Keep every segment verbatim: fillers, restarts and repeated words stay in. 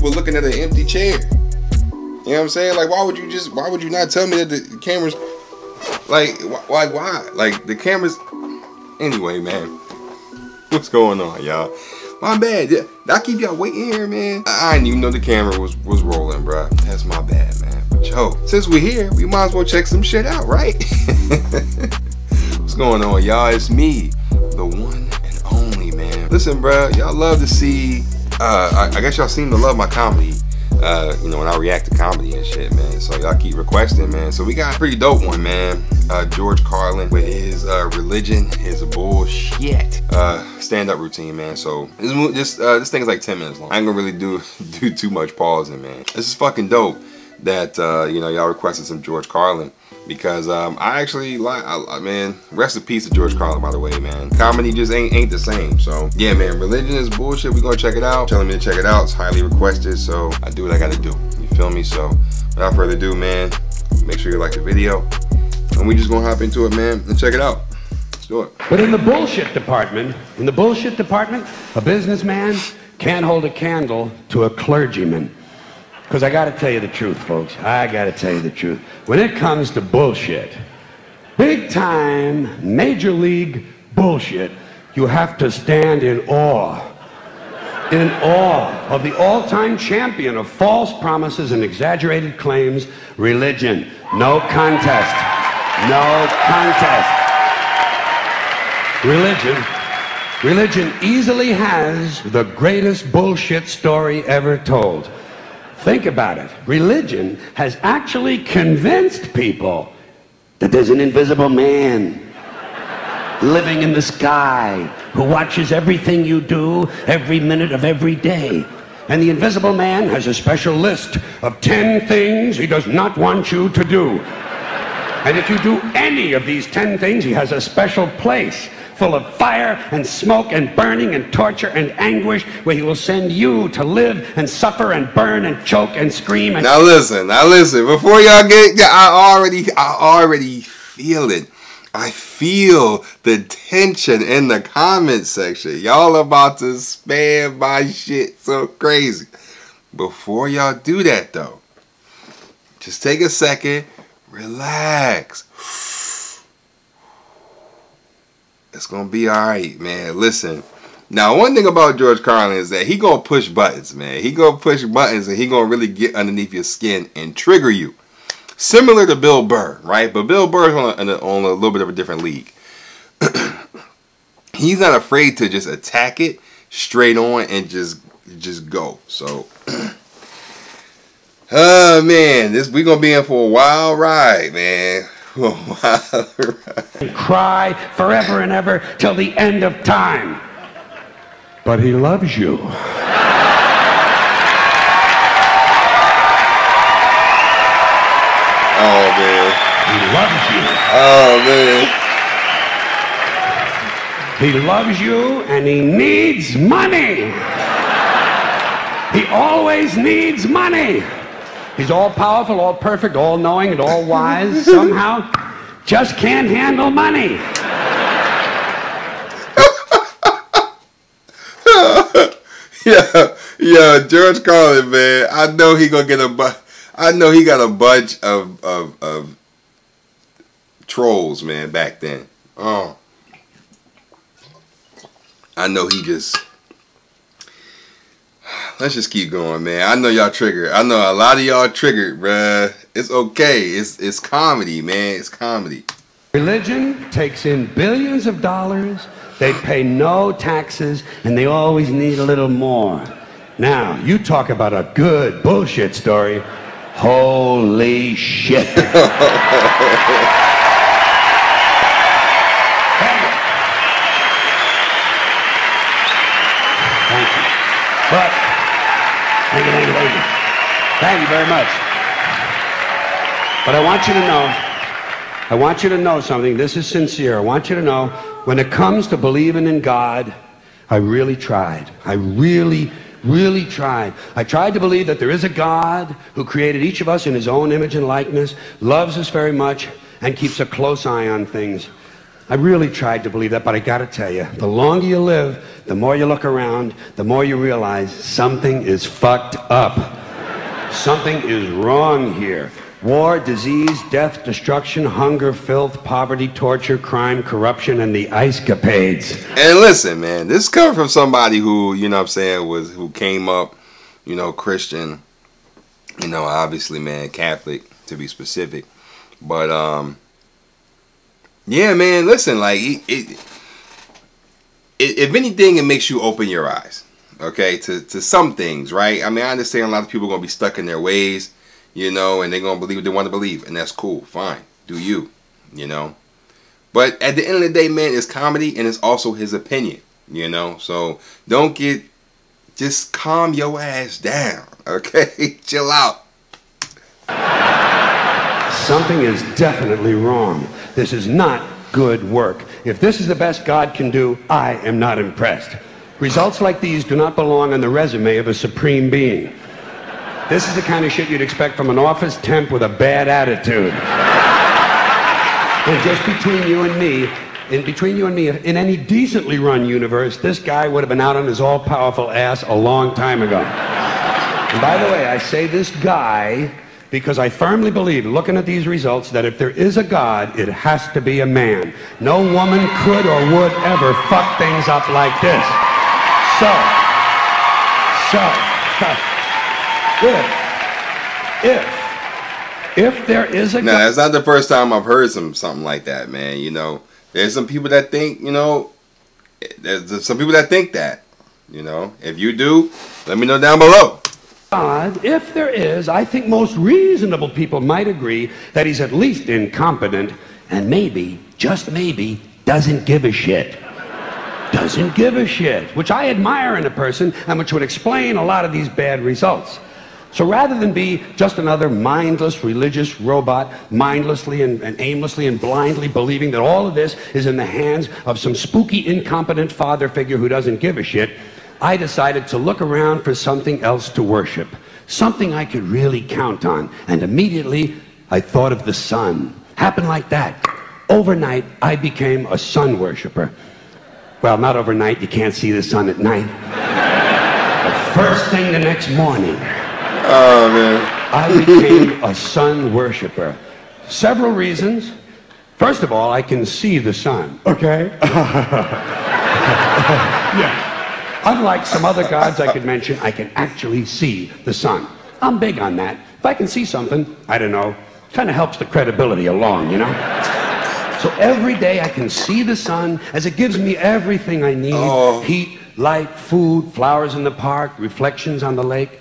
people looking at an empty chair. You know what I'm saying? Like, why would you just, why would you not tell me that the cameras, like, why, why? Like, the cameras, anyway, man. What's going on, y'all? My bad. I keep y'all waiting here, man. I didn't even know the camera was, was rolling, bro. That's my bad, man. But yo, since we're here, we might as well check some shit out, right? What's going on, y'all? It's me, the one and only, man. Listen, bro, y'all love to see, uh, I, I guess y'all seem to love my comedy. Uh, you know, when I react to comedy and shit, man. So y'all keep requesting, man. So we got a pretty dope one, man. Uh, George Carlin with his uh, religion is bullshit uh, stand-up routine, man. So this this, uh, this thing is like ten minutes long. I ain't gonna really do do too much pausing, man. This is fucking dope that uh, you know, y'all requested some George Carlin, because um, I actually like, I, I, man. Rest in peace to George Carlin, by the way, man. Comedy just ain't ain't the same. So yeah, man. Religion is bullshit. We gonna check it out. Telling me to check it out. It's highly requested, so I do what I gotta do. You feel me? So without further ado, man. Make sure you like the video, and we just gonna hop into it, man, and check it out. Let's do it. But in the bullshit department, in the bullshit department, a businessman can't hold a candle to a clergyman. Because I got to tell you the truth, folks. I got to tell you the truth. When it comes to bullshit, big time, major league bullshit, you have to stand in awe. In awe of the all-time champion of false promises and exaggerated claims, religion. No contest. No contest. Religion. Religion easily has the greatest bullshit story ever told. Think about it. Religion has actually convinced people that there's an invisible man living in the sky who watches everything you do every minute of every day. And the invisible man has a special list of ten things he does not want you to do. And if you do any of these ten things, he has a special place full of fire and smoke and burning and torture and anguish, where he will send you to live and suffer and burn and choke and scream. And now listen, now listen, before y'all get, I already, I already feel it. I feel the tension in the comment section. Y'all about to spam my shit so crazy. Before y'all do that though, just take a second, relax. It's gonna be all right, man. Listen, now one thing about George Carlin is that he gonna push buttons, man. He gonna push buttons, and he gonna really get underneath your skin and trigger you. Similar to Bill Burr, right? But Bill Burr's on a, on a little bit of a different league. He's not afraid to just attack it straight on and just just go. So, oh man, this we gonna be in for a wild ride, man. And cry forever and ever till the end of time. But he loves you. Oh man. He loves you. Oh man. He loves you, and he needs money. He always needs money. He's all-powerful, all-perfect, all-knowing, and all-wise. Somehow, just can't handle money. yeah, yeah, George Carlin, man. I know he gonna get a bunch. I know he got a bunch of, of of trolls, man. Back then, oh, I know he just. Let's just keep going, man. I know y'all triggered. I know a lot of y'all triggered, bruh. It's okay. It's it's comedy, man. It's comedy. Religion takes in billions of dollars. They pay no taxes, and they always need a little more. Now, you talk about a good bullshit story. Holy shit. But, thank you, thank you, thank you. Thank you very much. But I want you to know, I want you to know something. This is sincere. I want you to know, when it comes to believing in God, I really tried. I really, really tried. I tried to believe that there is a God who created each of us in his own image and likeness, loves us very much, and keeps a close eye on things. I really tried to believe that, but I gotta tell you, the longer you live, the more you look around, the more you realize something is fucked up. Something is wrong here. War, disease, death, destruction, hunger, filth, poverty, torture, crime, corruption, and the ice capades. And listen, man, this is coming from somebody who, you know what I'm saying, was who came up, you know, Christian, you know, obviously, man, Catholic, to be specific. But, um, yeah, man, listen, like, it, it, if anything, it makes you open your eyes, okay, to, to some things, right? I mean, I understand a lot of people are going to be stuck in their ways, you know, and they're going to believe what they want to believe, and that's cool, fine, do you, you know. But at the end of the day, man, it's comedy, and it's also his opinion, you know. So don't get, just calm your ass down, okay? Chill out. Something is definitely wrong. This is not good work. If this is the best God can do, I am not impressed. Results like these do not belong on the resume of a supreme being. This is the kind of shit you'd expect from an office temp with a bad attitude. And just between you and me, in between you and me, in any decently run universe, this guy would have been out on his all-powerful ass a long time ago. And by the way, I say this guy because I firmly believe, looking at these results, that if there is a God, it has to be a man. No woman could or would ever fuck things up like this. So, so, if, if, if there is a God... Now, that's not the first time I've heard some something like that, man, you know. There's some people that think, you know, there's some people that think that, you know. If you do, let me know down below. God, if there is, I think most reasonable people might agree that he's at least incompetent and maybe, just maybe, doesn't give a shit. Doesn't give a shit, which I admire in a person and which would explain a lot of these bad results. So rather than be just another mindless religious robot, mindlessly and, and aimlessly and blindly believing that all of this is in the hands of some spooky, incompetent father figure who doesn't give a shit, I decided to look around for something else to worship, something I could really count on. And immediately, I thought of the sun. Happened like that. Overnight, I became a sun worshiper. Well, not overnight. You can't see the sun at night. But first thing the next morning, oh, man. I became a sun worshiper. Several reasons. First of all, I can see the sun. Okay? Yeah. Unlike some other gods I could mention, I can actually see the sun. I'm big on that. If I can see something, I don't know, kind of helps the credibility along, you know? So every day I can see the sun as it gives me everything I need. Oh. Heat, light, food, flowers in the park, reflections on the lake,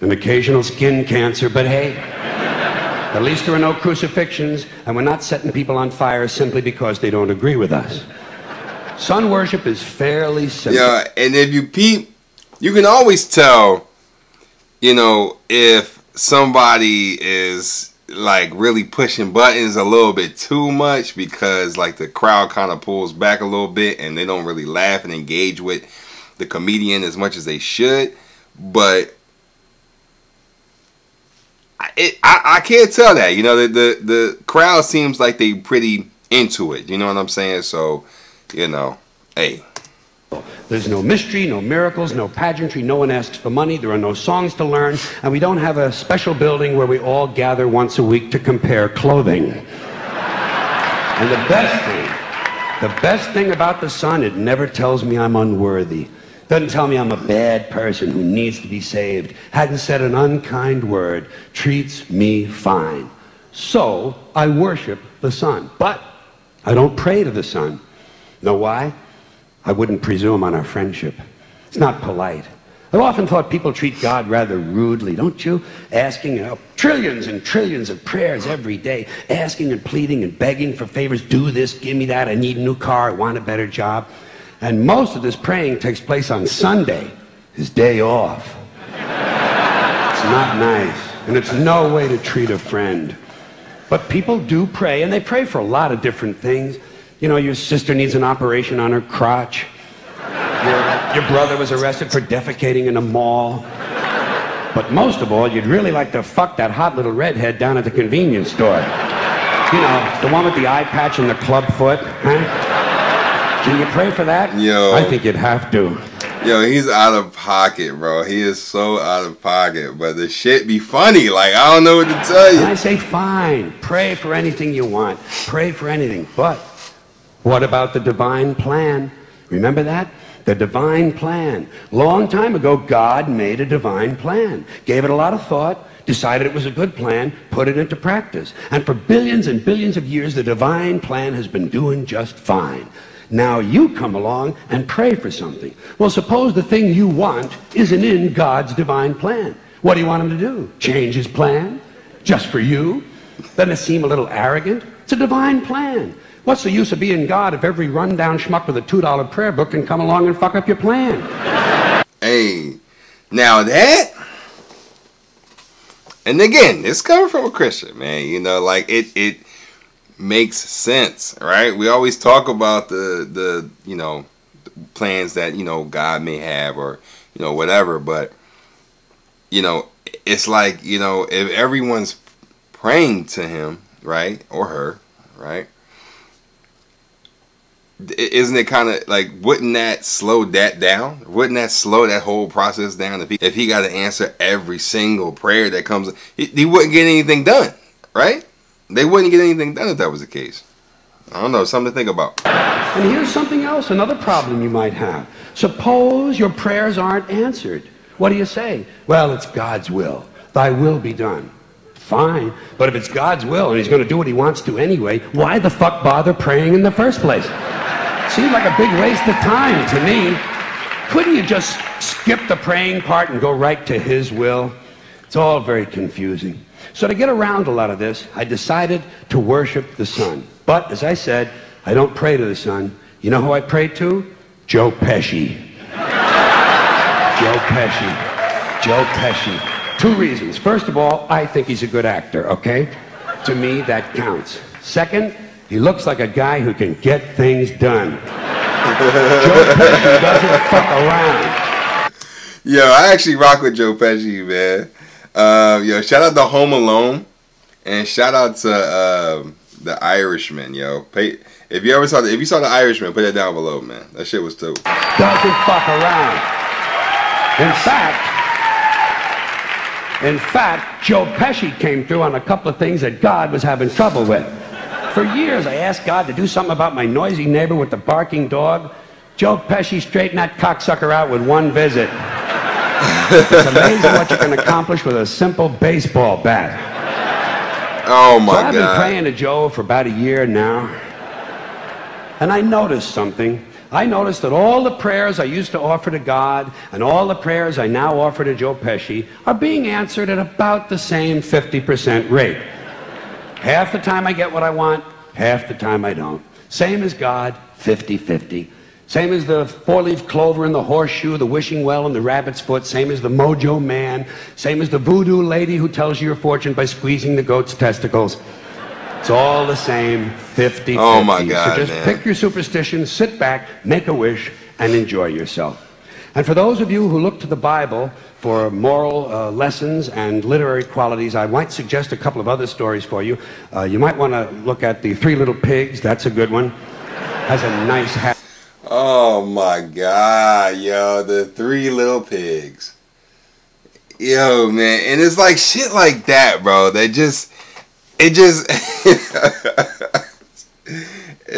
an occasional skin cancer, but hey, at least there are no crucifixions and we're not setting people on fire simply because they don't agree with us. Sun worship is fairly simple. Yeah, and if you peep, you can always tell, you know, if somebody is, like, really pushing buttons a little bit too much because, like, the crowd kind of pulls back a little bit and they don't really laugh and engage with the comedian as much as they should. But it, I, I can't tell that. You know, the, the, the crowd seems like they pretty into it. You know what I'm saying? So... you know, hey. There's no mystery, no miracles, no pageantry, no one asks for money, there are no songs to learn, and we don't have a special building where we all gather once a week to compare clothing. And the best thing, the best thing about the sun, it never tells me I'm unworthy. Doesn't tell me I'm a bad person who needs to be saved. Hadn't said an unkind word. Treats me fine. So, I worship the sun. But, I don't pray to the sun. Know why? I wouldn't presume on our friendship. It's not polite. I've often thought people treat God rather rudely, don't you? Asking, you know, trillions and trillions of prayers every day, asking and pleading and begging for favors, do this, give me that, I need a new car, I want a better job. And most of this praying takes place on Sunday, his day off. It's not nice, and it's no way to treat a friend. But people do pray, and they pray for a lot of different things. You know, your sister needs an operation on her crotch. Your, your brother was arrested for defecating in a mall. But most of all, you'd really like to fuck that hot little redhead down at the convenience store. You know, the one with the eye patch and the club foot, huh? Can you pray for that? Yo, I think you'd have to. Yo, he's out of pocket, bro. He is so out of pocket. But the shit be funny. Like, I don't know what to tell you. And I say, fine. Pray for anything you want. Pray for anything. But what about the divine plan? Remember that? The divine plan. Long time ago, God made a divine plan. Gave it a lot of thought. Decided it was a good plan, put it into practice. And for billions and billions of years, the divine plan has been doing just fine. Now you come along and pray for something. Well, suppose the thing you want isn't in God's divine plan. What do you want him to do? Change his plan? Just for you? Doesn't it seem a little arrogant? It's a divine plan. What's the use of being God if every rundown schmuck with a two dollar prayer book can come along and fuck up your plan? Hey, now that... And again, it's coming from a Christian, man. You know, like it it makes sense, right? We always talk about the the you know plans that you know God may have or you know whatever, but you know it's like you know if everyone's praying to him, right, or her, right, isn't it kind of like wouldn't that slow that down? Wouldn't that slow that whole process down? If he if he got to answer every single prayer that comes, he, he wouldn't get anything done, right? They wouldn't get anything done if that was the case. I don't know, something to think about. And here's something else, another problem you might have. Suppose your prayers aren't answered. What do you say? Well, it's God's will. Thy will be done. Fine, but if it's God's will and he's going to do what he wants to anyway, why the fuck bother praying in the first place? Seems like a big waste of time to me. Couldn't you just skip the praying part and go right to his will? It's all very confusing. So to get around a lot of this, I decided to worship the sun. But as I said, I don't pray to the sun. You know who I pray to? Joe Pesci. Joe Pesci. Joe Pesci. Two reasons. First of all, I think he's a good actor, okay? To me, that counts. Second, he looks like a guy who can get things done. Joe Pesci doesn't fuck around. Yo, I actually rock with Joe Pesci, man. Uh, yo, shout out to Home Alone. And shout out to uh, The Irishman, yo. Pay, if you ever saw the, if you saw The Irishman, put that down below, man. That shit was dope. Doesn't fuck around. In fact... In fact, Joe Pesci came through on a couple of things that God was having trouble with. For years, I asked God to do something about my noisy neighbor with the barking dog. Joe Pesci straightened that cocksucker out with one visit. It's amazing what you can accomplish with a simple baseball bat. Oh, my God. So I've been praying to Joe for about a year now. And I noticed something. I noticed that all the prayers I used to offer to God and all the prayers I now offer to Joe Pesci are being answered at about the same fifty percent rate. Half the time I get what I want, half the time I don't. Same as God, fifty fifty. Same as the four-leaf clover and the horseshoe, the wishing well and the rabbit's foot. Same as the mojo man. Same as the voodoo lady who tells you your fortune by squeezing the goat's testicles. It's all the same, fifty fifty. Oh, my God, so just man. Pick your superstition, sit back, make a wish, and enjoy yourself. And for those of you who look to the Bible for moral uh, lessons and literary qualities, I might suggest a couple of other stories for you. Uh, you might want to look at The Three Little Pigs. That's a good one. Has a nice hat. Oh, my God, yo. The Three Little Pigs. Yo, man. And it's like shit like that, bro. They just... It just...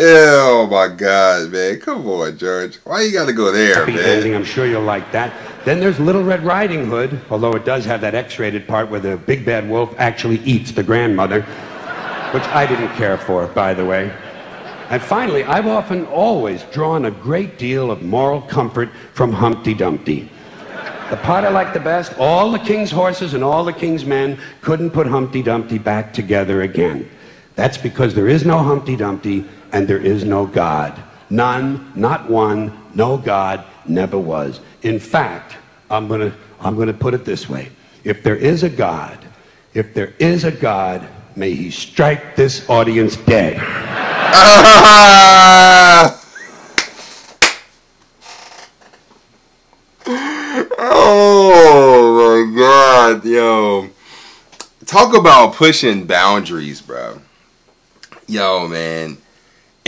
Oh my God, man. Come on, George. Why you gotta go there, man? Ending. I'm sure you'll like that. Then there's Little Red Riding Hood, although it does have that X-rated part where the big bad wolf actually eats the grandmother, which I didn't care for, by the way. And finally, I've often always drawn a great deal of moral comfort from Humpty Dumpty. The part I like the best, all the king's horses and all the king's men couldn't put Humpty Dumpty back together again. That's because there is no Humpty Dumpty and there is no God. None, not one, no God, never was. In fact, I'm gonna, I'm gonna put it this way. If there is a God, if there is a God, may he strike this audience dead. Oh my God, yo. Talk about pushing boundaries, bro. Yo, man.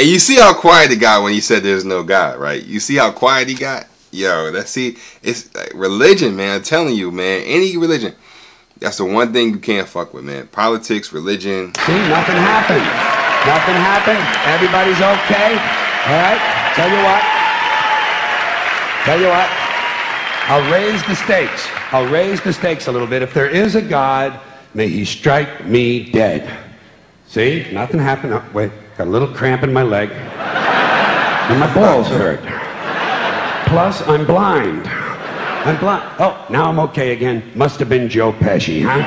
And you see how quiet he got when he said there's no God, right? You see how quiet he got? Yo, that's, see, it's like religion, man. I'm telling you, man, any religion. That's the one thing you can't fuck with, man. Politics, religion. See, nothing happened. Nothing happened. Everybody's okay. All right? Tell you what. Tell you what. I'll raise the stakes. I'll raise the stakes a little bit. If there is a God, may he strike me dead. See? Nothing happened. Oh, wait. Got a little cramp in my leg. And my balls hurt. Plus, I'm blind. I'm blind. Oh, now I'm okay again. Must have been Joe Pesci, huh?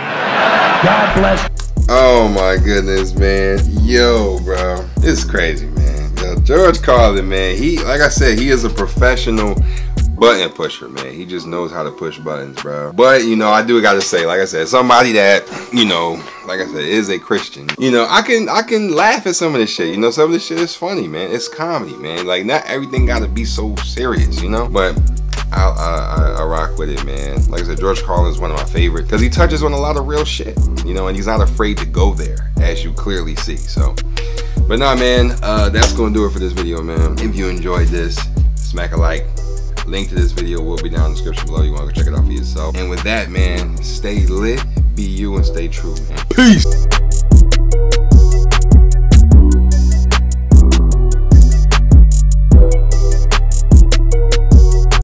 God bless. Oh, my goodness, man. Yo, bro. This is crazy, man. Yo, George Carlin, man. He, like I said, he is a professional button pusher, man. He just knows how to push buttons, bro. But, you know, I do gotta say, like I said, somebody that, you know, like I said, is a Christian, you know, I can I can laugh at some of this shit. You know, some of this shit is funny, man. It's comedy, man. Like, not everything gotta be so serious, you know? But I, I, I, I rock with it, man. Like I said, George Carlin is one of my favorite because he touches on a lot of real shit, you know, and he's not afraid to go there, as you clearly see, so. But nah, man, uh, that's gonna do it for this video, man. If you enjoyed this, smack a like. Link to this video will be down in the description below. You want to go check it out for yourself. And with that, man, stay lit, be you, and stay true, man. Peace!